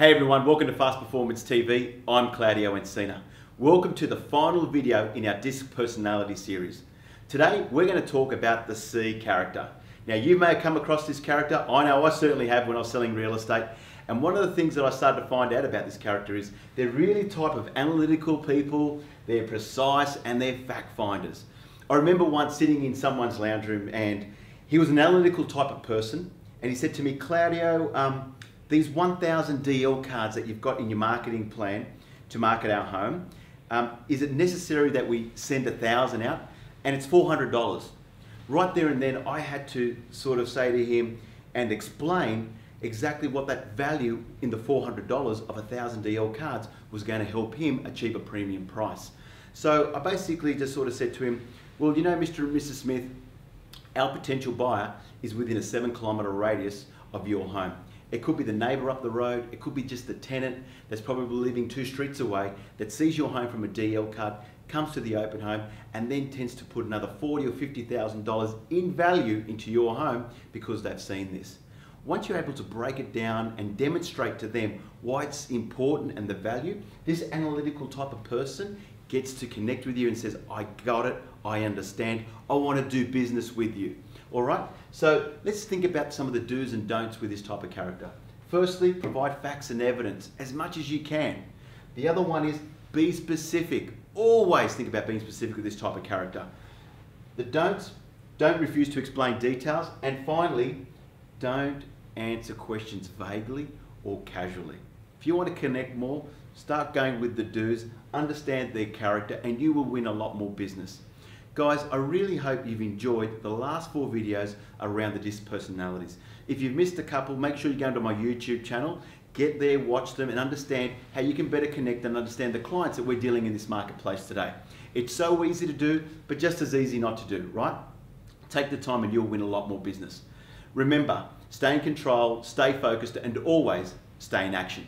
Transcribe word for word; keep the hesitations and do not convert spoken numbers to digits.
Hey everyone, welcome to Fast Performance T V. I'm Claudio Encina. Welcome to the final video in our Disc Personality series. Today we're going to talk about the C character. Now you may have come across this character, I know I certainly have when I was selling real estate, and one of the things that I started to find out about this character is they're really type of analytical people, they're precise and they're fact finders. I remember once sitting in someone's lounge room and he was an analytical type of person and he said to me, Claudio, um, these one thousand D L cards that you've got in your marketing plan to market our home, um, is it necessary that we send a thousand out? And it's four hundred dollars. Right there and then I had to sort of say to him and explain exactly what that value in the four hundred dollars of a thousand D L cards was going to help him achieve a premium price. So I basically just sort of said to him, well, you know, Mister and Missus Smith, our potential buyer is within a seven kilometer radius of your home. It could be the neighbour up the road, it could be just the tenant that's probably living two streets away that sees your home from a D L card, comes to the open home and then tends to put another forty thousand dollars or fifty thousand dollars in value into your home because they've seen this. Once you're able to break it down and demonstrate to them why it's important and the value, this analytical type of person gets to connect with you and says, I got it, I understand, I want to do business with you. All right, so let's think about some of the do's and don'ts with this type of character. Firstly, provide facts and evidence as much as you can. The other one is be specific. Always think about being specific with this type of character. The don'ts, don't refuse to explain details. And finally, don't answer questions vaguely or casually. If you want to connect more, start going with the do's, understand their character, and you will win a lot more business. Guys, I really hope you've enjoyed the last four videos around the disc personalities. If you've missed a couple, make sure you go into my YouTube channel, get there, watch them, and understand how you can better connect and understand the clients that we're dealing in this marketplace today. It's so easy to do, but just as easy not to do, right? Take the time and you'll win a lot more business. Remember, stay in control, stay focused, and always stay in action.